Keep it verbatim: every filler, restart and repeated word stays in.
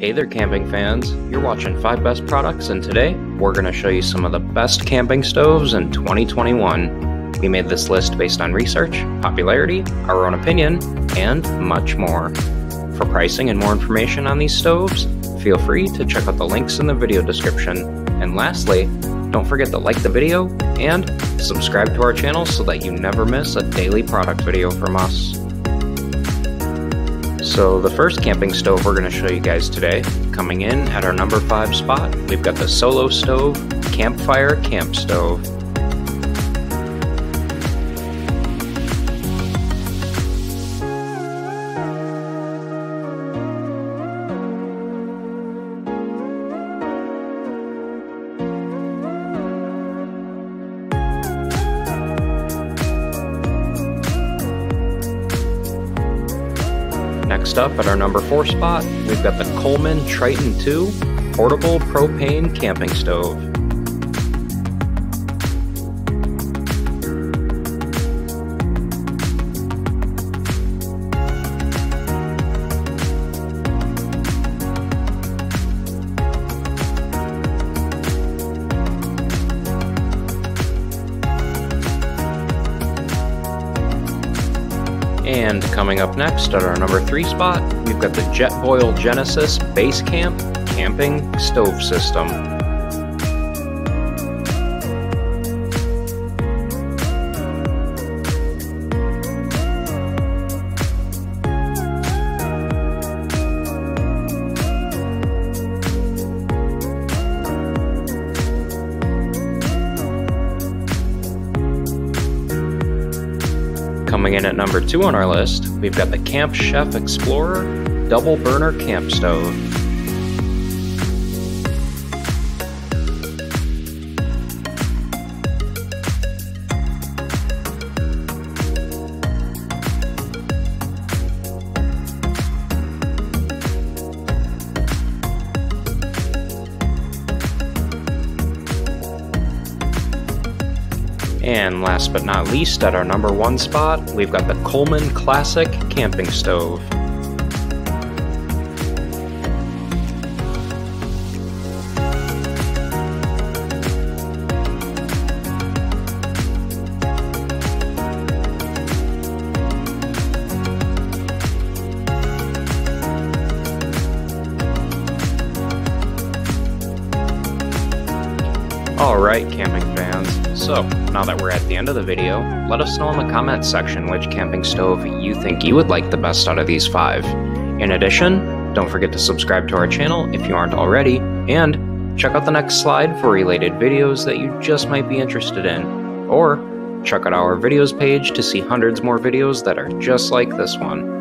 Hey there camping fans, you're watching five best products and today we're going to show you some of the best camping stoves in twenty twenty-one. We made this list based on research, popularity, our own opinion, and much more. For pricing and more information on these stoves, feel free to check out the links in the video description. And lastly, don't forget to like the video and subscribe to our channel so that you never miss a daily product video from us. So the first camping stove we're going to show you guys today, coming in at our number five spot, we've got the Solo Stove Campfire Camp Stove. Next up at our number four spot, we've got the Coleman Triton two Portable Propane Camping Stove. And coming up next at our number three spot, we've got the Jetboil Genesis Basecamp Camping Stove System. Coming in at number two on our list, we've got the Camp Chef Explorer Double Burner Camp Stove. And last but not least, at our number one spot, we've got the Coleman Classic Camping Stove. Alright camping fans, so now that we're at the end of the video, let us know in the comments section which camping stove you think you would like the best out of these five. In addition, don't forget to subscribe to our channel if you aren't already, and check out the next slide for related videos that you just might be interested in, or check out our videos page to see hundreds more videos that are just like this one.